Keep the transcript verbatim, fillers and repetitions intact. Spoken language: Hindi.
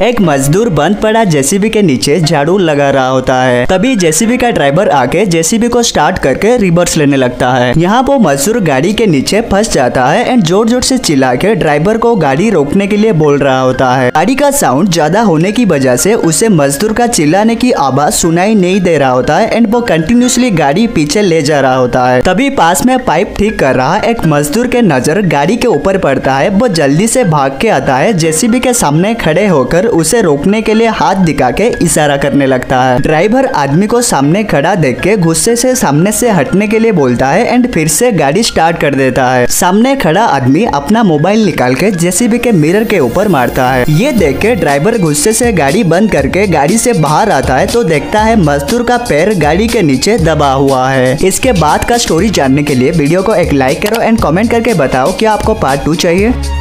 एक मजदूर बंद पड़ा जेसीबी के नीचे झाड़ू लगा रहा होता है। तभी जेसीबी का ड्राइवर आके जेसीबी को स्टार्ट करके रिवर्स लेने लगता है। यहाँ वो मजदूर गाड़ी के नीचे फंस जाता है एंड जोर जोर से चिल्ला के ड्राइवर को गाड़ी रोकने के लिए बोल रहा होता है। गाड़ी का साउंड ज्यादा होने की वजह से उसे मजदूर का चिल्लाने की आवाज सुनाई नहीं दे रहा होता है एंड वो कंटिन्यूसली गाड़ी पीछे ले जा रहा होता है। तभी पास में पाइप ठीक कर रहा एक मजदूर के नजर गाड़ी के ऊपर पड़ता है। वो जल्दी से भाग के आता है, जेसीबी के सामने खड़े होकर उसे रोकने के लिए हाथ दिखा के इशारा करने लगता है। ड्राइवर आदमी को सामने खड़ा देख के गुस्से से सामने से हटने के लिए बोलता है एंड फिर से गाड़ी स्टार्ट कर देता है। सामने खड़ा आदमी अपना मोबाइल निकाल के जेसीबी के मिरर के ऊपर मारता है। ये देख के ड्राइवर गुस्से से गाड़ी बंद करके गाड़ी से बाहर आता है तो देखता है मजदूर का पैर गाड़ी के नीचे दबा हुआ है। इसके बाद का स्टोरी जानने के लिए वीडियो को एक लाइक करो एंड कॉमेंट करके बताओ कि आपको पार्ट टू चाहिए।